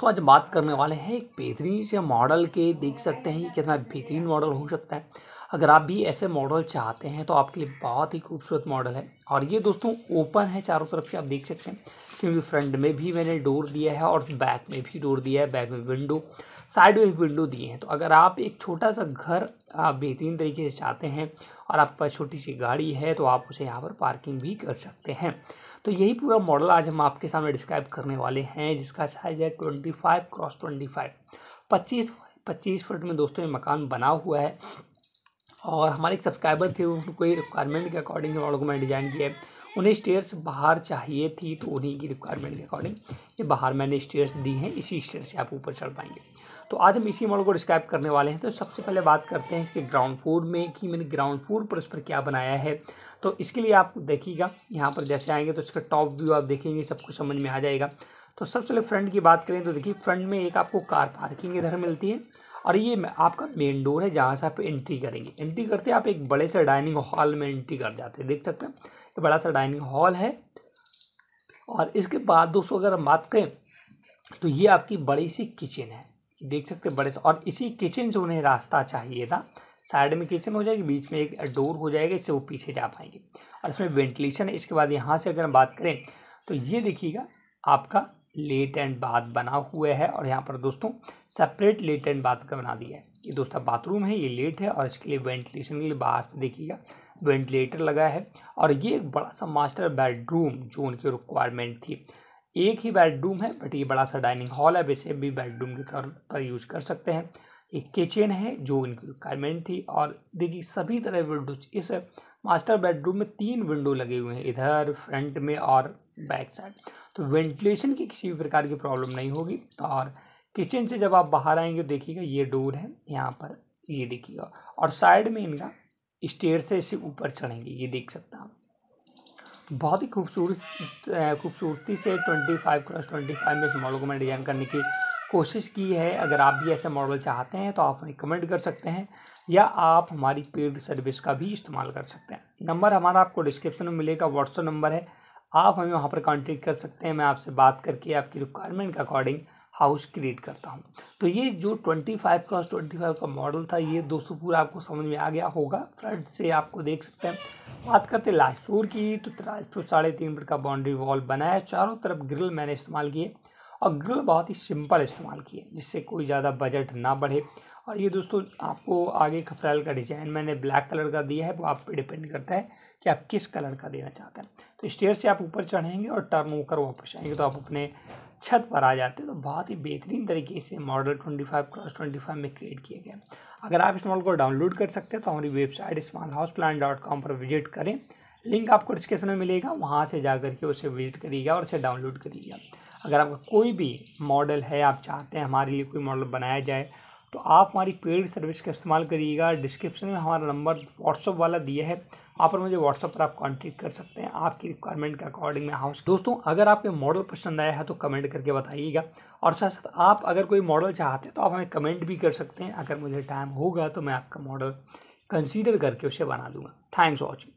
तो आज बात करने वाले हैं एक बेहतरीन से मॉडल के। देख सकते हैं ये कितना बेहतरीन मॉडल हो सकता है। अगर आप भी ऐसे मॉडल चाहते हैं तो आपके लिए बहुत ही खूबसूरत मॉडल है। और ये दोस्तों ओपन है चारों तरफ से, आप देख सकते हैं, क्योंकि फ्रंट में भी मैंने डोर दिया है और बैक में भी डोर दिया है, बैक में विंडो, साइड में विंडो दिए हैं। तो अगर आप एक छोटा सा घर बेहतरीन तरीके से चाहते हैं और आपके पास छोटी सी गाड़ी है तो आप उसे यहाँ पर पार्किंग भी कर सकते हैं। तो यही पूरा मॉडल आज हम आपके सामने डिस्क्राइब करने वाले हैं, जिसका साइज़ है 25x25, 25 फुट में दोस्तों ये मकान बना हुआ है। और हमारे एक सब्सक्राइबर थे, उनको ये रिक्वायरमेंट के अकॉर्डिंग मॉडल को मैंने डिज़ाइन किया है। उन्हें स्टेयर्स बाहर चाहिए थी तो उन्हीं की रिक्वायरमेंट के अकॉर्डिंग ये बाहर मैंने स्टेयर्स दी हैं। इसी स्टेयर से आप ऊपर चढ़ पाएंगे। तो आज हम इसी मॉडल को डिस्क्राइब करने वाले हैं। तो सबसे पहले बात करते हैं इसके ग्राउंड फ्लोर में कि मैंने ग्राउंड फ्लोर पर इस पर क्या बनाया है। तो इसके लिए आप देखिएगा, यहाँ पर जैसे आएंगे तो इसका टॉप व्यू आप देखेंगे, सबको समझ में आ जाएगा। तो सबसे पहले फ्रंट की बात करें तो देखिए, फ्रंट में एक आपको कार पार्किंग इधर मिलती है और ये आपका मेन डोर है जहाँ से आप एंट्री करेंगे। एंट्री करते आप एक बड़े से डाइनिंग हॉल में एंट्री कर जाते हैं। देख सकते हैं ये बड़ा सा डाइनिंग हॉल है। और इसके बाद दोस्तों अगर हम बात करें तो ये आपकी बड़ी सी किचन है, देख सकते हैं बड़े से। और इसी किचन से उन्हें रास्ता चाहिए था, साइड में किचन हो जाएगी, बीच में एक डोर हो जाएगा, इससे वो पीछे जा पाएंगे और इसमें वेंटिलेशन है। इसके बाद यहाँ से अगर हम बात करें तो ये देखिएगा आपका लेट एंड बाथ बना हुआ है। और यहाँ पर दोस्तों सेपरेट लेट एंड बाथ का बना दिया है। ये दोस्तों बाथरूम है, ये लेट है और इसके लिए वेंटिलेशन के लिए बाहर से देखिएगा वेंटिलेटर लगा है। और ये एक बड़ा सा मास्टर बेडरूम जो उनकी रिक्वायरमेंट थी, एक ही बेडरूम है बट ये बड़ा सा डाइनिंग हॉल है, वैसे भी बेडरूम के तौर पर यूज़ कर सकते हैं। एक किचन है जो उनकी रिक्वायरमेंट थी। और देखिए सभी तरह विंडो इस मास्टर बेडरूम में 3 विंडो लगे हुए हैं, इधर फ्रंट में और बैक साइड। तो वेंटिलेशन की किसी भी प्रकार की प्रॉब्लम नहीं होगी। और किचन से जब आप बाहर आएंगे देखिएगा ये डोर है यहाँ पर, ये देखिएगा। और साइड में इनका स्टेयर से इससे ऊपर चढ़ेंगे, ये देख सकते हैं आप। बहुत ही खूबसूरती से 25x25 में इस मॉडल को मैंने डिज़ाइन करने की कोशिश की है। अगर आप भी ऐसे मॉडल चाहते हैं तो आप हमें कमेंट कर सकते हैं या आप हमारी पेड सर्विस का भी इस्तेमाल कर सकते हैं। नंबर हमारा आपको डिस्क्रिप्शन में मिलेगा, व्हाट्सअप नंबर है, आप हमें वहाँ पर कांटेक्ट कर सकते हैं। मैं आपसे बात करके आपकी रिक्वायरमेंट के अकॉर्डिंग हाउस क्रिएट करता हूँ। तो ये जो 25x25 का मॉडल था ये दोस्तों पूरा आपको समझ में आ गया होगा। फ्रंट से आपको देख सकते हैं। बात करते हैं लास्ट फ्लोर की, तो लास्ट फ्लोर 3.5 फुट का बाउंड्री वॉल बनाया, चारों तरफ ग्रिल मैंने इस्तेमाल किए और ग्रिल बहुत ही सिंपल इस्तेमाल किए जिससे कोई ज़्यादा बजट ना बढ़े। और ये दोस्तों आपको आगे खफरेल का डिज़ाइन मैंने ब्लैक कलर का दिया है, वो आप पे डिपेंड करता है कि आप किस कलर का देना चाहते हैं। तो स्टेयर से आप ऊपर चढ़ेंगे और टर्न होकर वापस आएंगे तो आप अपने छत पर आ जाते हैं। तो बहुत ही बेहतरीन तरीके से मॉडल 25x25 में क्रिएट किया गया। अगर आप इस मॉडल को डाउनलोड कर सकते हैं तो हमारी वेबसाइट smallhouseplan.com पर विजिट करें, लिंक आपको डिस्क्रिप्शन में मिलेगा, वहाँ से जाकर के उसे विजिट करिएगा और उसे डाउनलोड करिएगा। अगर आपका कोई भी मॉडल है, आप चाहते हैं हमारे लिए कोई मॉडल बनाया जाए तो आप हमारी पेड सर्विस का इस्तेमाल करिएगा। डिस्क्रिप्शन में हमारा नंबर व्हाट्सअप वाला दिया है, वहाँ पर मुझे व्हाट्सअप पर आप कांटेक्ट कर सकते हैं आपकी रिक्वायरमेंट के अकॉर्डिंग में हाउस। दोस्तों अगर आपके मॉडल पसंद आया है तो कमेंट करके बताइएगा। और साथ साथ आप अगर कोई मॉडल चाहते हैं तो आप हमें कमेंट भी कर सकते हैं। अगर मुझे टाइम होगा तो मैं आपका मॉडल कंसीडर करके उसे बना दूँगा। Thanks for watching.